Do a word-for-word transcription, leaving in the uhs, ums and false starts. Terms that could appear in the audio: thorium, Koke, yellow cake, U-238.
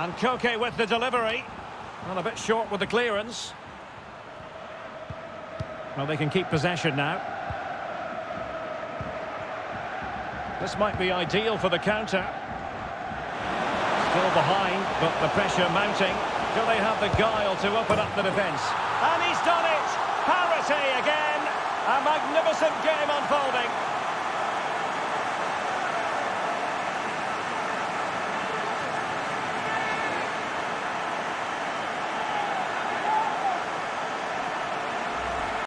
And Koke with the delivery. Well, a bit short with the clearance. Well, they can keep possession now. This might be ideal for the counter. Still behind, but the pressure mounting. Do they have the guile to open up the defence? And he's done it! Parity again! A magnificent game unfolding.